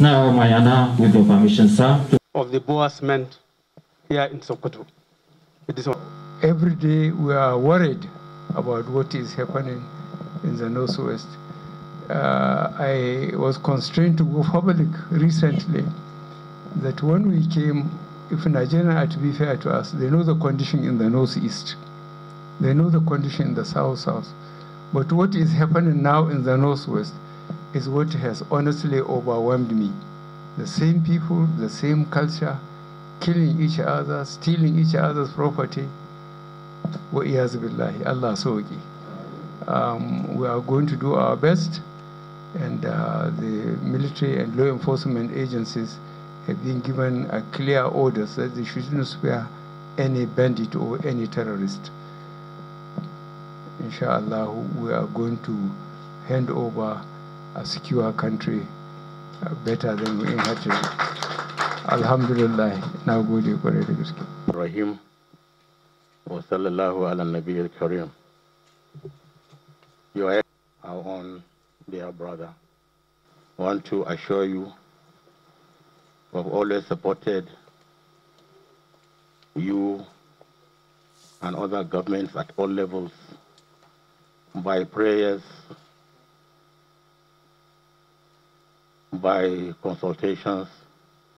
Now my honor, with your permission, sir, of the boasment here in Sokoto. Every day we are worried about what is happening in the northwest. I was constrained to go public recently that when we came, if Nigeria are to be fair to us, they know the condition in the northeast. They know the condition in the south-south. But what is happening now in the northwest is what has honestly overwhelmed me. The same people, the same culture, killing each other, stealing each other's property. We are going to do our best, and the military and law enforcement agencies have been given a clear order that they should not spare any bandit or any terrorist. Inshallah, we are going to hand over a secure country, better than we inherited. Alhamdulillah. Now go to the Rahim. Wa sallallahu ala nabi al-karim. You are our own dear brother. I want to assure you we have always supported you and other governments at all levels by prayers, by consultations,